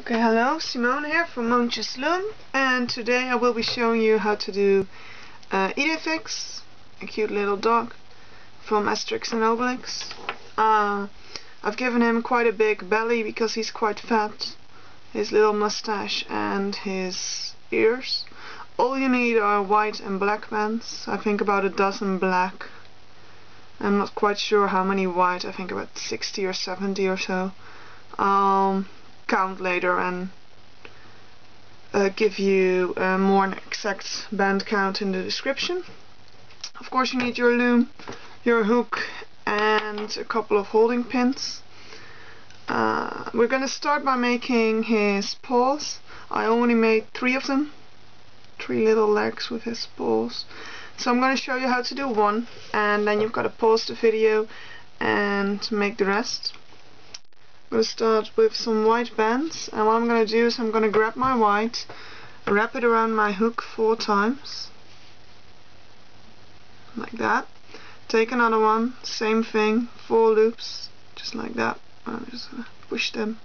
Okay, hello, Simone here from Montjesloon, and today I will be showing you how to do Idefix, a cute little dog from Asterix and Obelix. I've given him quite a big belly because he's quite fat, his little mustache and his ears. All you need are white and black bands, I think about a dozen black. I'm not quite sure how many white, I think about 60 or 70 or so. Count later and give you a more exact band count in the description. Of course you need your loom, your hook and a couple of holding pins. We're gonna start by making his paws. I only made three of them, three little legs with his paws. So I'm gonna show you how to do one, and then you've got to pause the video and make the rest. I'm going to start with some white bands, and what I'm going to do is I'm going to grab my white, wrap it around my hook 4 times, like that. Take another one, same thing, 4 loops, just like that. I'm just going to push them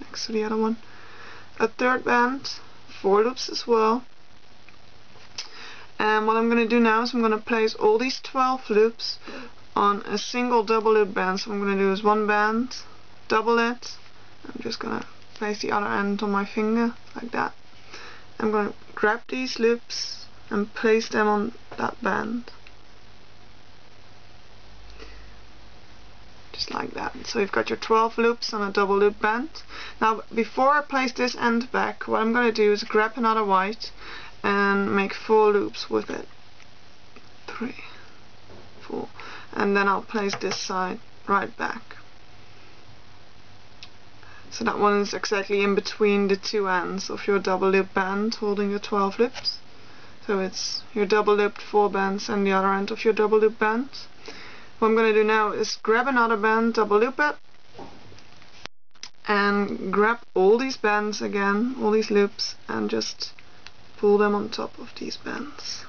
next to the other one. A third band, 4 loops as well. And what I'm going to do now is I'm going to place all these 12 loops on a single double loop band. So what I'm going to do is one band, double it, I'm just going to place the other end on my finger, like that. I'm going to grab these loops and place them on that band. Just like that. So you've got your 12 loops on a double loop band. Now before I place this end back, what I'm going to do is grab another white and make 4 loops with it. 3, 4. And then I'll place this side right back. So that one is exactly in between the two ends of your double loop band holding your 12 loops. So it's your double looped 4 bands and the other end of your double loop band. What I'm going to do now is grab another band, double loop it, and grab all these bands again, all these loops, and just pull them on top of these bands.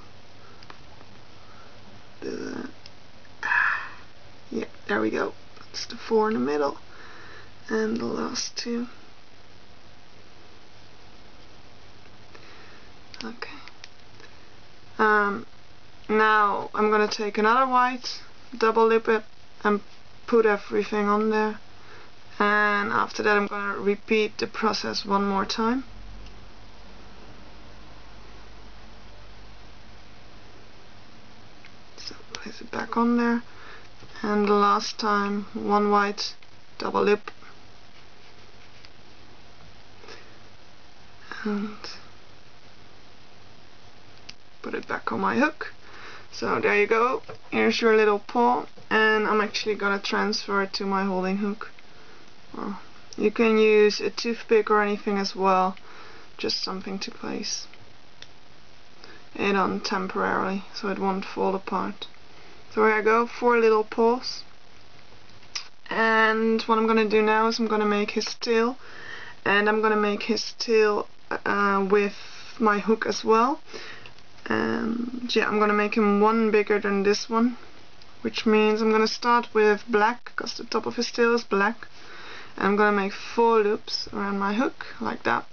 Yeah, there we go. That's the 4 in the middle and the last 2. Okay. Now I'm gonna take another white, double loop it, and put everything on there. And after that, I'm gonna repeat the process one more time. So place it back on there. And the last time, one white, double loop, and put it back on my hook. So there you go, here's your little paw, and I'm actually gonna transfer it to my holding hook. Well, you can use a toothpick or anything as well, just something to place it on temporarily so it won't fall apart. So here I go, 4 little paws, and what I'm going to do now is I'm going to make his tail, and I'm going to make his tail with my hook as well. And yeah, I'm going to make him one bigger than this one, which means I'm going to start with black because the top of his tail is black, and I'm going to make 4 loops around my hook, like that.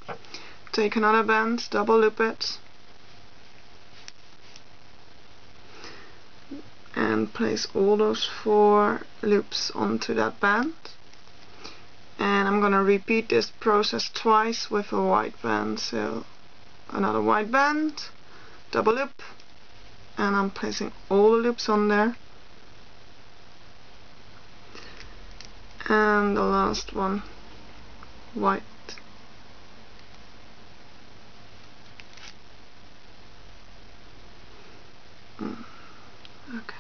Take another band, double loop it, and place all those 4 loops onto that band, and I'm gonna repeat this process twice with a white band. So another white band, double loop, and I'm placing all the loops on there, and the last one, white, okay.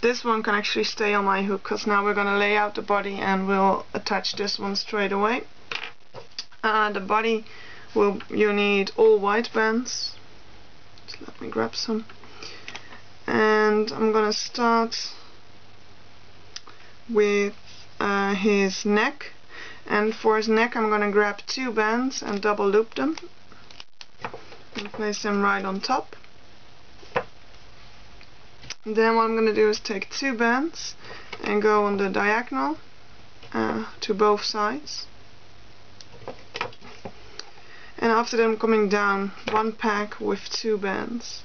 This one can actually stay on my hook because now we're going to lay out the body and we'll attach this one straight away. The body, you need all white bands. Just let me grab some. And I'm going to start with his neck. And for his neck I'm going to grab 2 bands and double loop them. And place them right on top. Then what I'm going to do is take 2 bands and go on the diagonal to both sides, and after that I'm coming down one pack with two bands.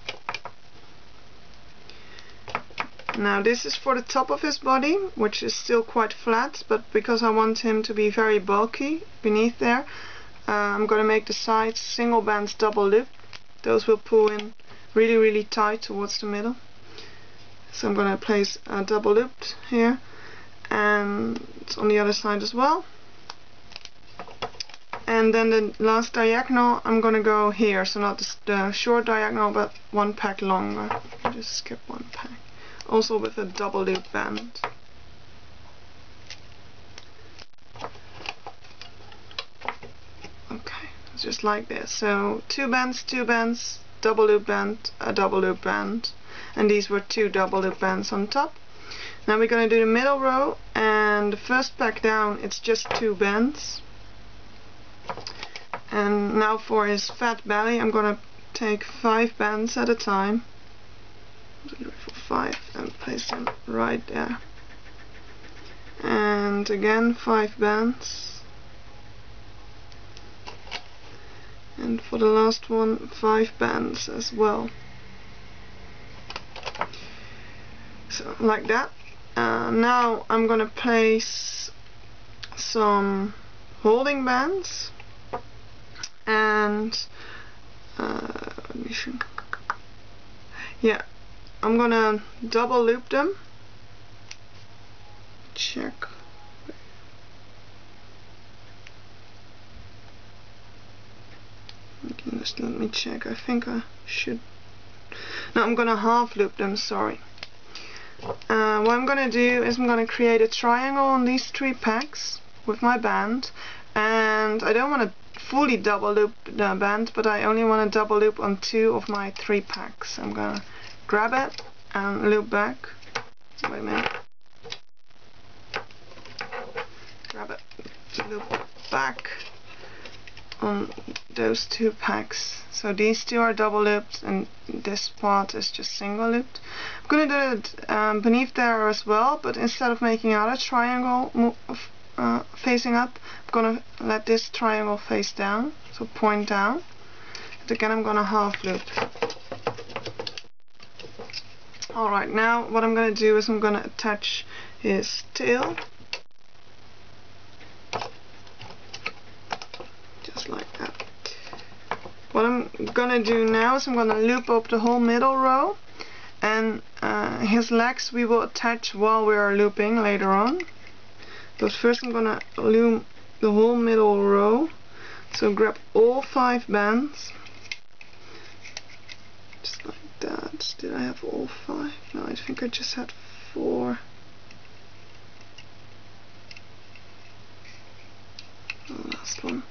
Now this is for the top of his body, which is still quite flat, but because I want him to be very bulky beneath there, I'm gonna make the sides single bands double loop. Those will pull in really really tight towards the middle. So I'm gonna place a double loop here, and it's on the other side as well. And then the last diagonal I'm gonna go here, so not the short diagonal but one pack longer. Just skip one pack. Also with a double loop band. Okay, just like this. So two bands, double loop band, a double loop band. And these were two double loop bands on top. Now we're going to do the middle row, and the first pack down it's just two bands. And now for his fat belly I'm going to take five bands at a time. Five and place them right there, and again five bands, and for the last one five bands as well. So like that. Now I'm gonna place some holding bands, and yeah, I'm gonna double loop them. Check. Just let me check. I think I should. No, I'm gonna half loop them. Sorry. What I'm gonna do is I'm gonna create a triangle on these three packs with my band, and I don't want to fully double loop the band, but I only want to double loop on two of my three packs. I'm gonna grab it and loop back. Wait a minute. Grab it, loop back on those two packs. So these two are double looped and this part is just single looped. I'm going to do it beneath there as well, but instead of making another triangle facing up, I'm going to let this triangle face down, so point down. And again I'm going to half loop. Alright, now what I'm going to do is I'm going to attach his tail, just like that. What I'm going to do now is I'm going to loop up the whole middle row, and his legs we will attach while we are looping later on. But first I'm going to loop the whole middle row, so grab all five bands. Just like that. Did I have all five? No, I think I just had four. The last one.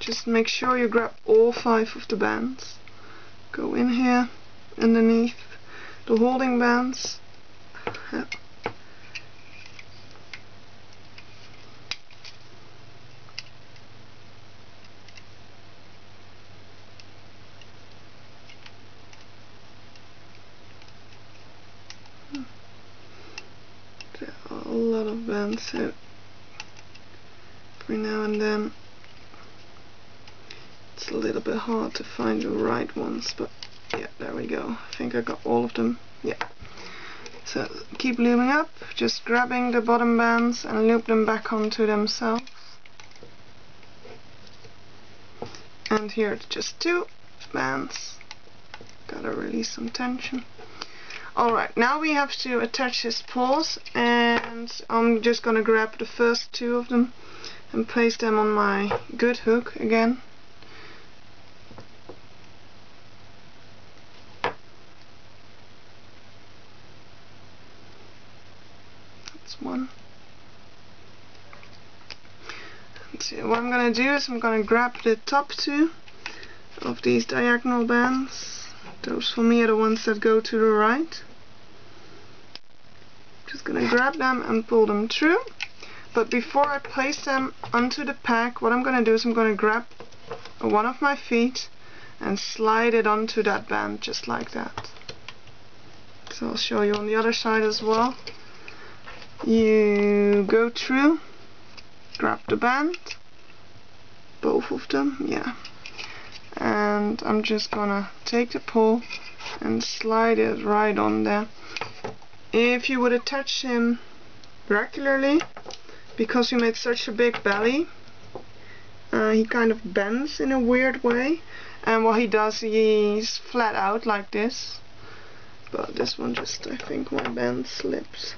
Just make sure you grab all five of the bands. Go in here, underneath the holding bands. Yep. So every now and then it's a little bit hard to find the right ones, but yeah, there we go. I think I got all of them. Yeah. So keep looping up, just grabbing the bottom bands and loop them back onto themselves. And here it's just two bands. Gotta release some tension. Alright, now we have to attach his paws, and I'm just gonna grab the first two of them and place them on my good hook again. That's one. And so what I'm gonna do is I'm gonna grab the top two of these diagonal bands. Those for me are the ones that go to the right. Just gonna grab them and pull them through. But before I place them onto the pack, what I'm gonna do is I'm gonna grab one of my feet and slide it onto that band, just like that. So I'll show you on the other side as well. You go through, grab the band, both of them, yeah. and I'm just gonna take the pole and slide it right on there. If you would attach him regularly, because he made such a big belly, he kind of bends in a weird way, and what he does, he's flat out like this, but this one just, I think my band slips.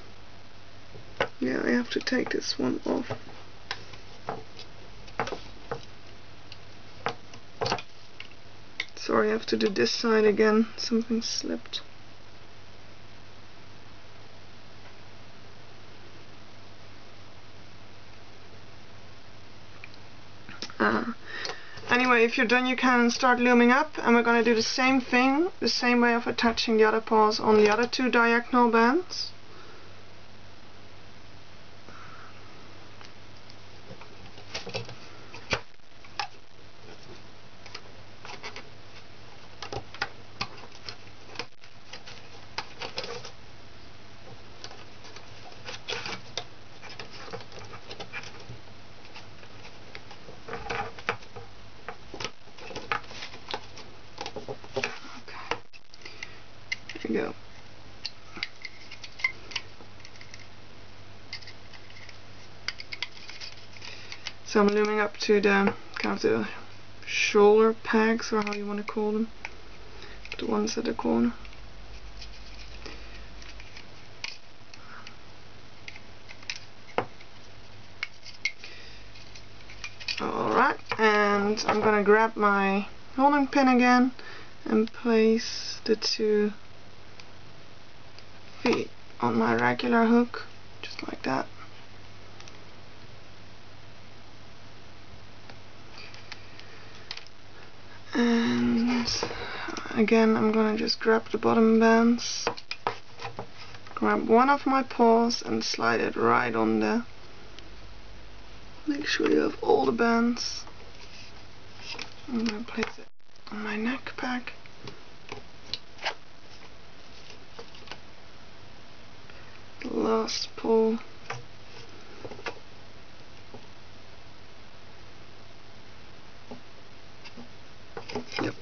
Yeah, I have to take this one off. Sorry, I have to do this side again, something slipped. Anyway, if you're done you can start looming up, and we're going to do the same thing, the same way of attaching the other paws on the other two diagonal bands. Go. So I'm looming up to the kind of the shoulder pegs, or how you want to call them, the ones at the corner. Alright, and I'm gonna grab my holding pin again and place the two feet on my regular hook, just like that. And again, I'm gonna just grab the bottom bands, grab one of my paws and slide it right on there. Make sure you have all the bands. I'm gonna place it on my neck pack. Last pull. Yep.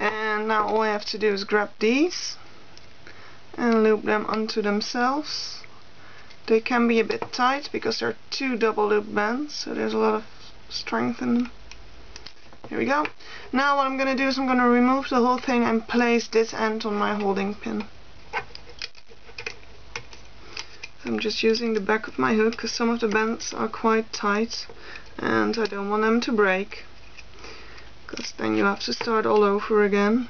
And now all I have to do is grab these and loop them onto themselves. They can be a bit tight because there are two double loop bands, so there's a lot of strength in them. Here we go. Now what I'm going to do is I'm going to remove the whole thing and place this end on my holding pin. So I'm just using the back of my hook because some of the bands are quite tight and I don't want them to break, because then you have to start all over again.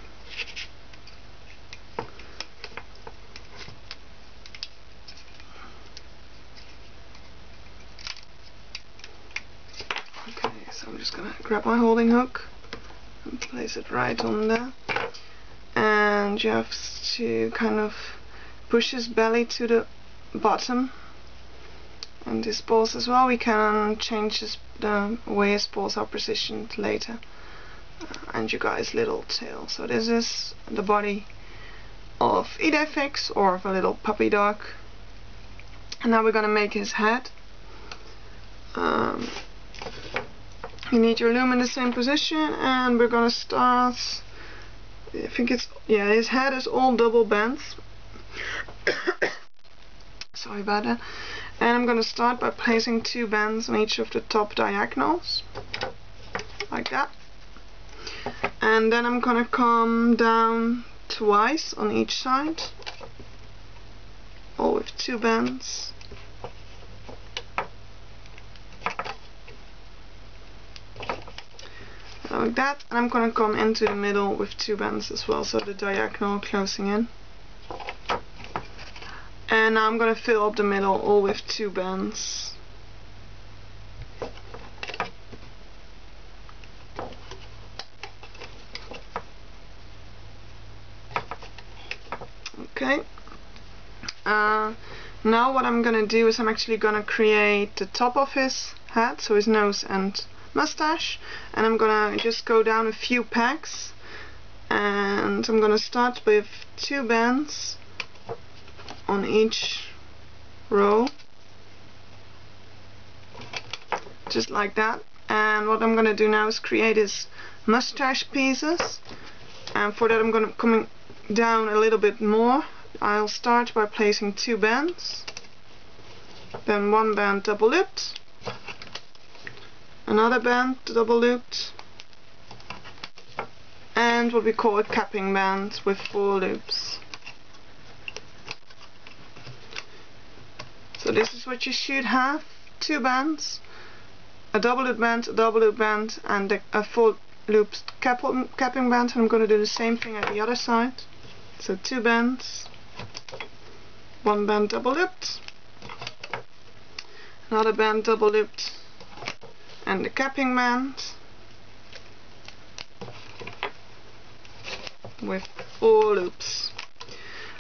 Grab my holding hook and place it right on there, and you have to kind of push his belly to the bottom and his paws as well. We can change the way his paws are positioned later, and you got his little tail. So this is the body of Idefix, or of a little puppy dog, and now we're gonna make his head. You need your loom in the same position, and we're gonna start. I think it's, yeah, his head is all double bands. Sorry about that. And I'm gonna start by placing two bands on each of the top diagonals, like that. And then I'm gonna come down twice on each side, all with two bands. Like that, and I'm gonna come into the middle with two bands as well, so the diagonal closing in. And now I'm gonna fill up the middle all with two bands. Okay. Now what I'm gonna do is I'm actually gonna create the top of his head, so his nose and mustache, and I'm gonna just go down a few pegs, and I'm gonna start with two bands on each row, just like that, And what I'm going to do now is create his mustache pieces, and for that I'm going to come down a little bit more. I'll start by placing two bands, then one band double looped, another band double looped, and what we call a capping band with four loops. So this is what you should have: two bands, a double loop band, and a four loop capping band. And I'm going to do the same thing at the other side. So two bands, one band double looped, another band double looped, and the capping band with four loops.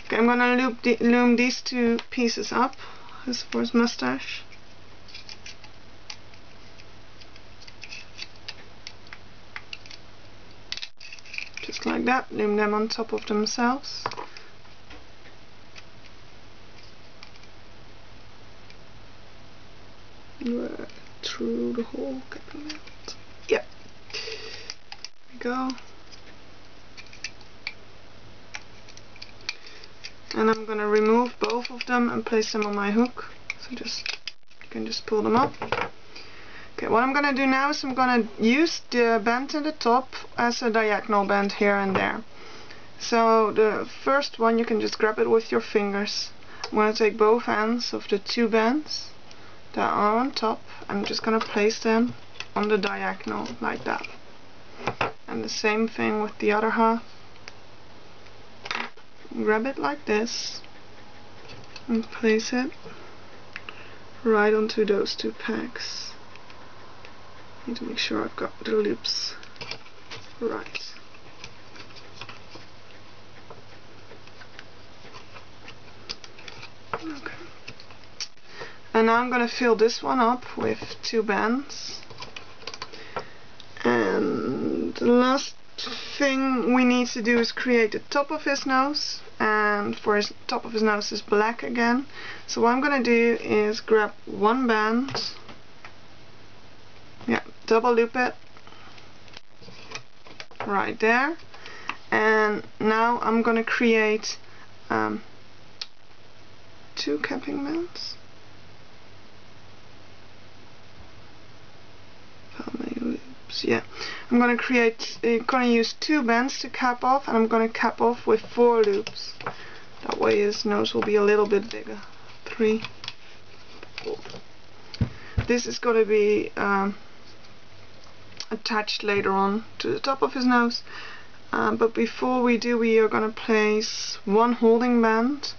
Okay, I'm going to loom these two pieces up. This for his mustache. Just like that, loom them on top of themselves. Right through the whole cabinet. Yep. There we go. And I'm going to remove both of them and place them on my hook. So you can just pull them up. Okay, what I'm going to do now is I'm going to use the band in the top as a diagonal band here and there. So the first one, you can just grab it with your fingers. I'm going to take both ends of the two bands that are on top. I'm just going to place them on the diagonal like that. And the same thing with the other half. Grab it like this and place it right onto those two pegs. Need to make sure I've got the loops right. Okay. And now I'm going to fill this one up with two bands. And the last thing we need to do is create the top of his nose, and for his top of his nose is black again. So what I'm going to do is grab one band, double loop it right there, and now I'm going to create two capping bands. Yeah, I'm going to use two bands to cap off, and I'm going to cap off with four loops. That way his nose will be a little bit bigger. 3, 4. This is going to be attached later on to the top of his nose. But before we do, we are going to place one holding band,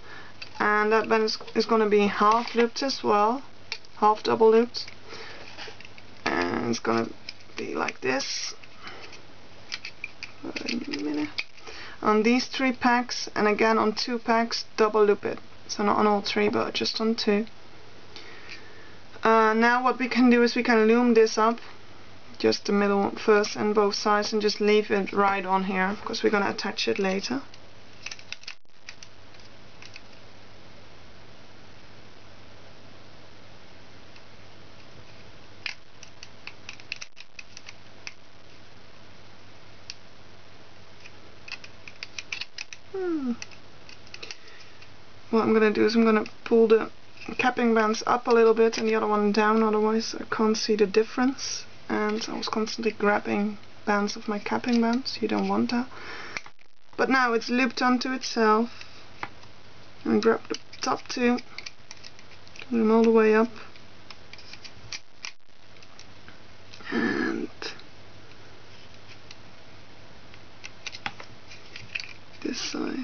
and that band is going to be half looped as well, half double looped, and it's going to like this. Wait a minute. On these three pegs, and again on two pegs, double loop it. So not on all three, but just on two. Now what we can do is we can loom this up, just the middle first and both sides, and just leave it right on here because we're going to attach it later. What I'm going to do is I'm going to pull the capping bands up a little bit and the other one down, otherwise I can't see the difference. And I was constantly grabbing bands of my capping bands, you don't want that. But now it's looped onto itself. And grab the top two, pull them all the way up. And this side.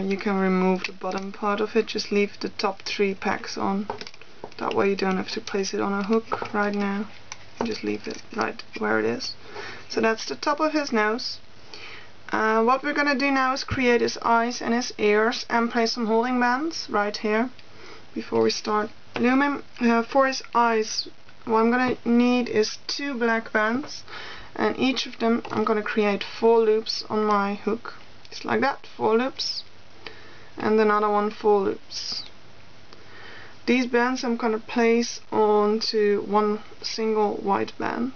You can remove the bottom part of it, just leave the top three pegs on. That way you don't have to place it on a hook right now. Just leave it right where it is. So that's the top of his nose. What we're going to do now is create his eyes and his ears and place some holding bands right here before we start looming. For his eyes, what I'm going to need is 2 black bands, and each of them I'm going to create 4 loops on my hook, just like that, 4 loops, and another one 4 loops. These bands I'm going to place onto one single white band.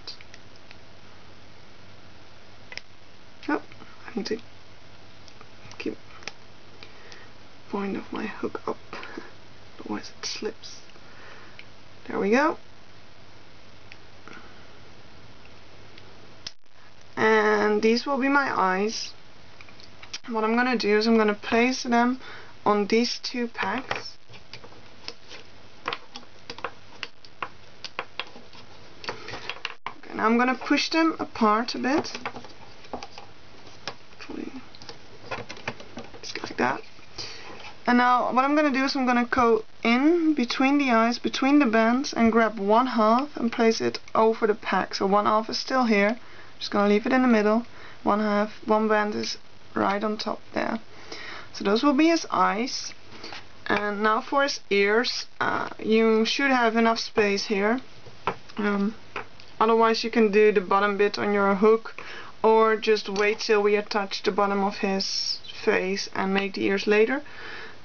Oh, I need to keep the point of my hook up, otherwise it slips. There we go. And these will be my eyes. What I'm going to do is I'm going to place them on these 2 packs. I'm going to push them apart a bit, just like that. And now what I'm going to do is I'm going to go in between the eyes, between the bands, and grab 1/2 and place it over the pack. So 1/2 is still here, I'm just going to leave it in the middle, 1/2, one band is right on top there. So those will be his eyes. And now for his ears, you should have enough space here. Otherwise you can do the bottom bit on your hook, or just wait till we attach the bottom of his face and make the ears later.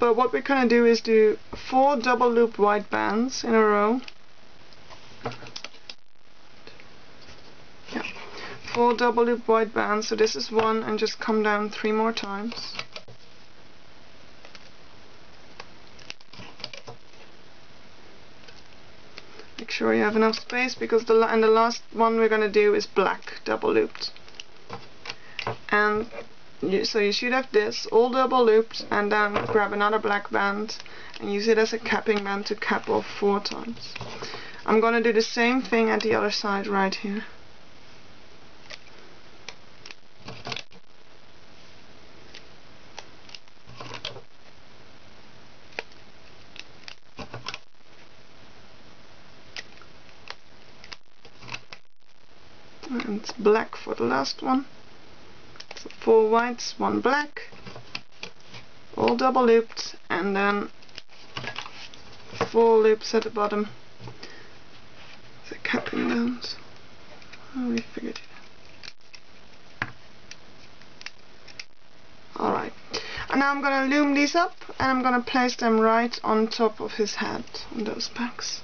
But what we're going to do is do 4 double loop white bands in a row. Yeah. 4 double loop white bands, so this is 1, and just come down 3 more times. Make sure you have enough space, because the last one we're going to do is black, double looped. And so you should have this, all double looped, and then grab another black band and use it as a capping band to cap off 4 times. I'm going to do the same thing at the other side right here. And it's black for the last one. So 4 whites, 1 black, all double looped, and then 4 loops at the bottom. The capping bands. Oh, we figured it out. Alright. And now I'm going to loom these up, and I'm going to place them right on top of his head, on those packs.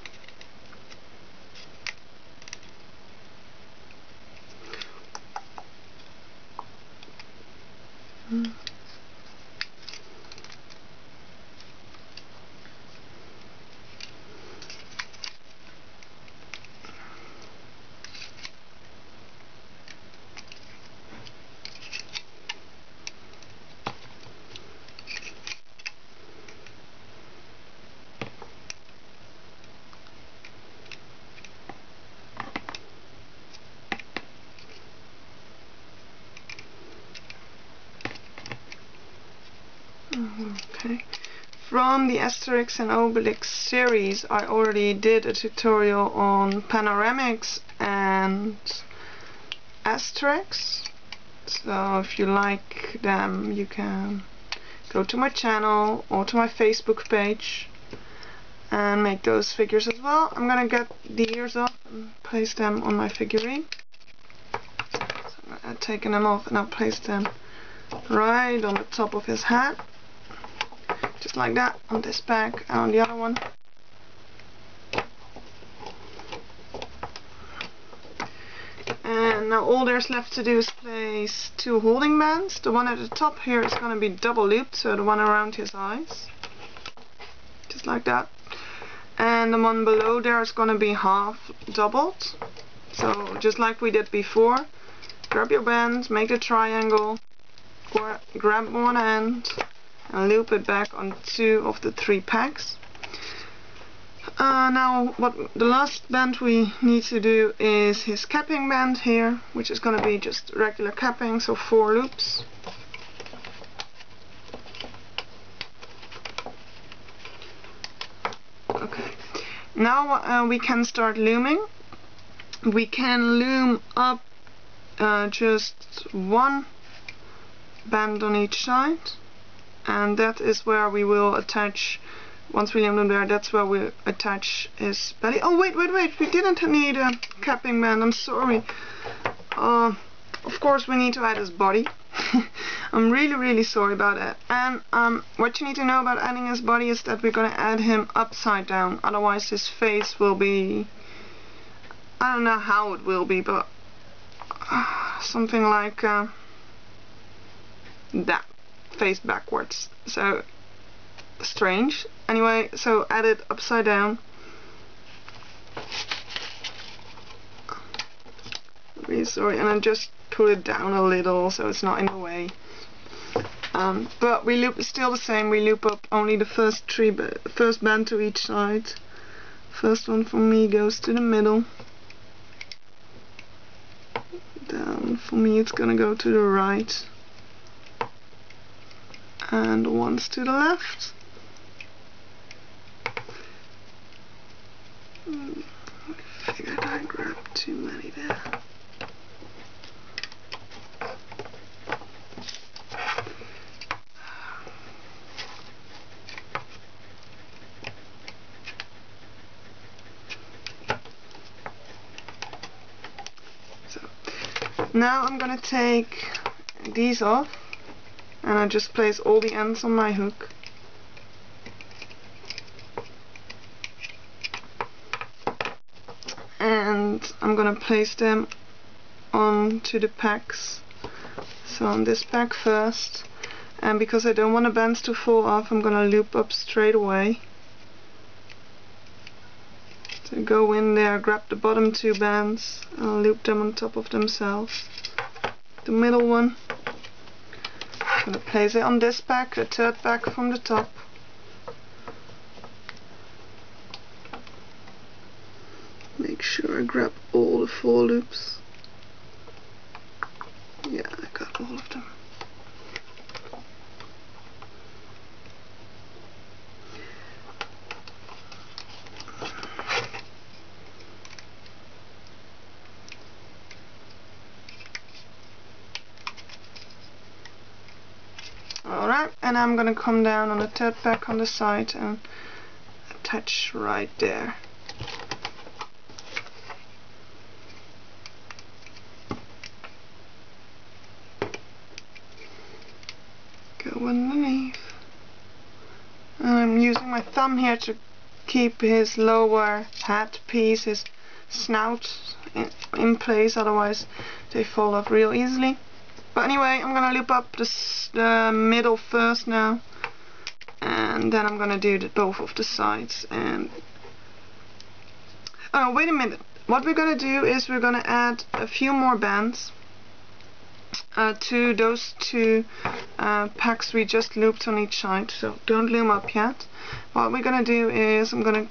Okay. From the Asterix and Obelix series, I already did a tutorial on Panoramix and Asterix, so if you like them you can go to my channel or to my Facebook page and make those figures as well. I'm gonna get the ears off and place them on my figurine. So I've taken them off and I'll place them right on the top of his head. Just like that, on this pack and on the other one. And now all there's left to do is place 2 holding bands. The one at the top here is going to be double looped, so the one around his eyes. Just like that. And the one below there is going to be half doubled. So just like we did before, grab your band, make a triangle, grab one end, and loop it back on 2 of the 3 packs. Now the last band we need to do is his capping band here, which is going to be just regular capping, so 4 loops. Okay. Now we can start looming. We can loom up just 1 band on each side. And that is where we will attach once we leave them there, that's where we attach his belly. Oh, wait, we didn't need a capping band, I'm sorry. Of course we need to add his body. I'm really sorry about that. And what you need to know about adding his body is that we're gonna add him upside down, otherwise his face will be, I don't know how it will be, but something like that, face backwards, so strange. Anyway, so add it upside down. Really sorry, and I just put it down a little so it's not in the way. But we loop still the same. We loop up only the first three, first band to each side. First one for me goes to the middle. Down for me, it's gonna go to the right. And one's to the left. I figured I grabbed too many there. So now I'm gonna take these off. And I just place all the ends on my hook. And I'm gonna place them onto the packs. So on this pack first. And because I don't want the bands to fall off, I'm gonna loop up straight away. So go in there, grab the bottom two bands, and loop them on top of themselves. The middle one. I'm going to place it on this pack, the third pack from the top. Make sure I grab all the four loops. Yeah, I got all of them. And I'm gonna come down on the third pack on the side and attach right there. Go underneath. And I'm using my thumb here to keep his lower hat piece, his snout, in place, otherwise they fall off real easily. But anyway, I'm gonna loop up the middle first now, and then I'm gonna do both of the sides. And oh, wait a minute! What we're gonna do is we're gonna add a few more bands to those two packs we just looped on each side. So don't loom up yet. What we're gonna do is I'm gonna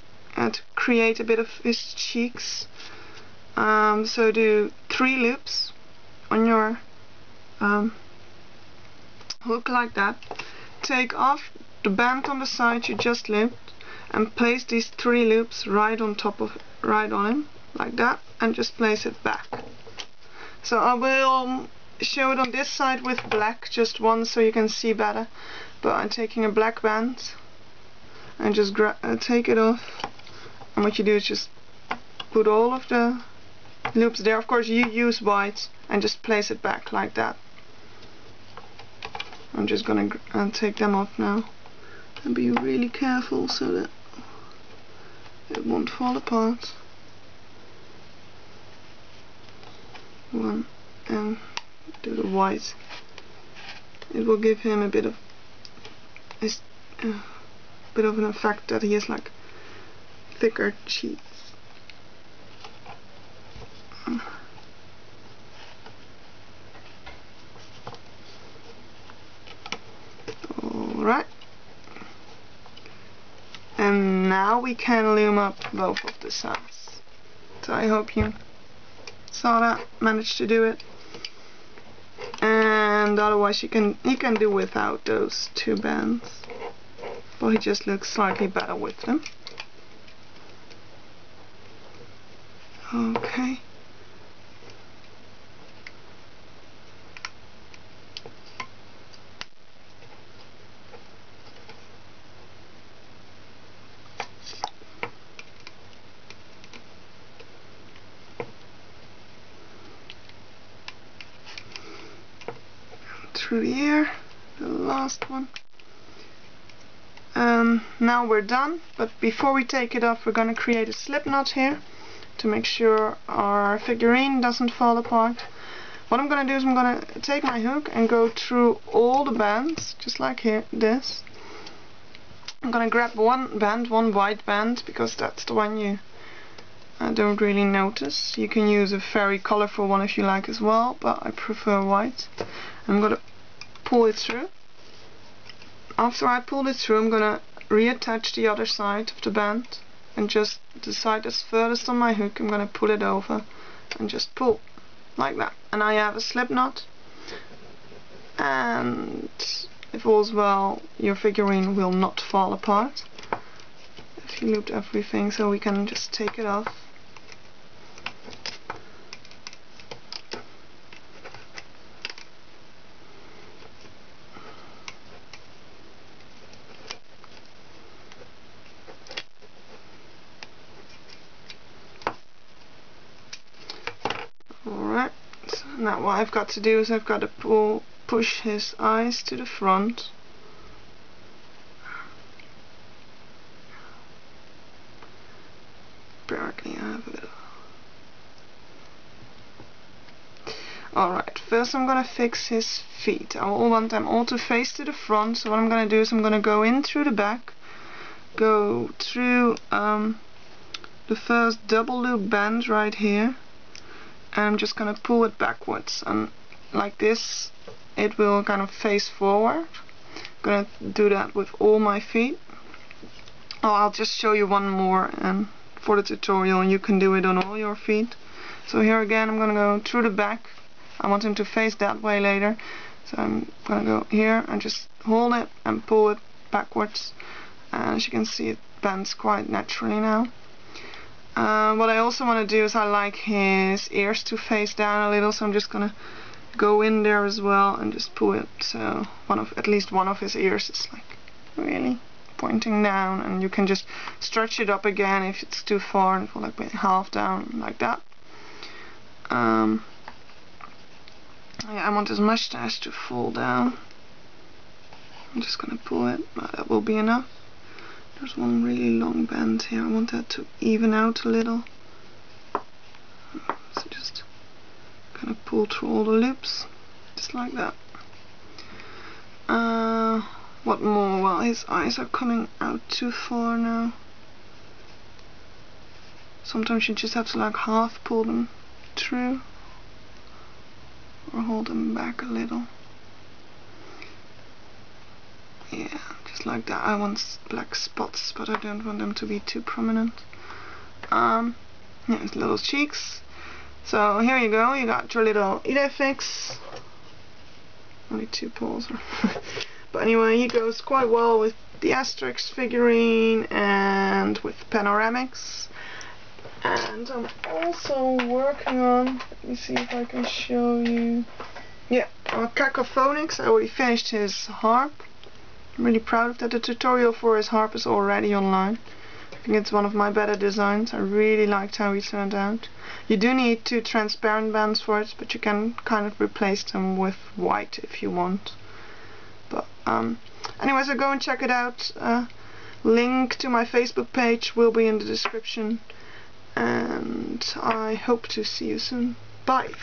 create a bit of his cheeks. So do 3 loops on your hook like that. Take off the band on the side you just looped and place these 3 loops right on him like that, and just place it back. So I will show it on this side with black, just one, so you can see better. But I'm taking a black band and just take it off, and what you do is just put all of the loops there. Of course you use white, and just place it back like that. I'm just gonna take them off now, and be really careful so that it won't fall apart. One, and do the white. It will give him a bit of an effect that he has like thicker cheeks. Alright, and now we can loom up both of the sides. So I hope you saw that, managed to do it, and otherwise you can do without those 2 bands, but he just looks slightly better with them. Okay. through here, the last one. Now we're done, but before we take it off we're going to create a slip knot here to make sure our figurine doesn't fall apart. What I'm going to do is I'm going to take my hook and go through all the bands, just like here, this. I'm going to grab one band, one white band, because that's the one you don't really notice. You can use a very colorful one if you like as well, but I prefer white. I'm going to pull it through. After I pulled it through, I'm gonna reattach the other side of the band, and just the side that's furthest on my hook, I'm gonna pull it over and just pull like that, and I have a slip knot. And if all's well, your figurine will not fall apart. I've looped everything so we can just take it off. Now what I've got to do is I've got to push his eyes to the front. Apparently I have a bit of... Alright, first I'm going to fix his feet. I want them all to face to the front, so what I'm going to do is I'm going to go in through the back, go through the first double loop band right here. I'm just going to pull it backwards, and like this it will kind of face forward. I'm going to do that with all my feet. Oh, I'll just show you one more for the tutorial, and you can do it on all your feet. So here again I'm going to go through the back. I want him to face that way later, so I'm going to go here and just hold it and pull it backwards, and as you can see it bends quite naturally now. What I also want to do is I like his ears to face down a little, so I'm just going to go in there as well and just pull it, so at least one of his ears is like really pointing down, and you can just stretch it up again if it's too far and it will like half down like that. I want his mustache to fall down. I'm just going to pull it, but that will be enough. There's one really long band here, I want that to even out a little. So just kind of pull through all the loops, just like that. What more? Well, his eyes are coming out too far now. Sometimes you just have to like half pull them through, or hold them back a little. Yeah, just like that. I want black spots, but I don't want them to be too prominent. Yeah, his little cheeks. So here you go, you got your little Idefix. Only two paws. But anyway, he goes quite well with the Asterix figurine and with Panoramix. And I'm also working on, let me see if I can show you. Yeah, Cacophonics. I already finished his harp. I'm really proud of that. The tutorial for his harp is already online. I think it's one of my better designs. I really liked how he turned out. You do need two transparent bands for it, but you can kind of replace them with white if you want. But anyway, so go and check it out. Link to my Facebook page will be in the description. And I hope to see you soon. Bye!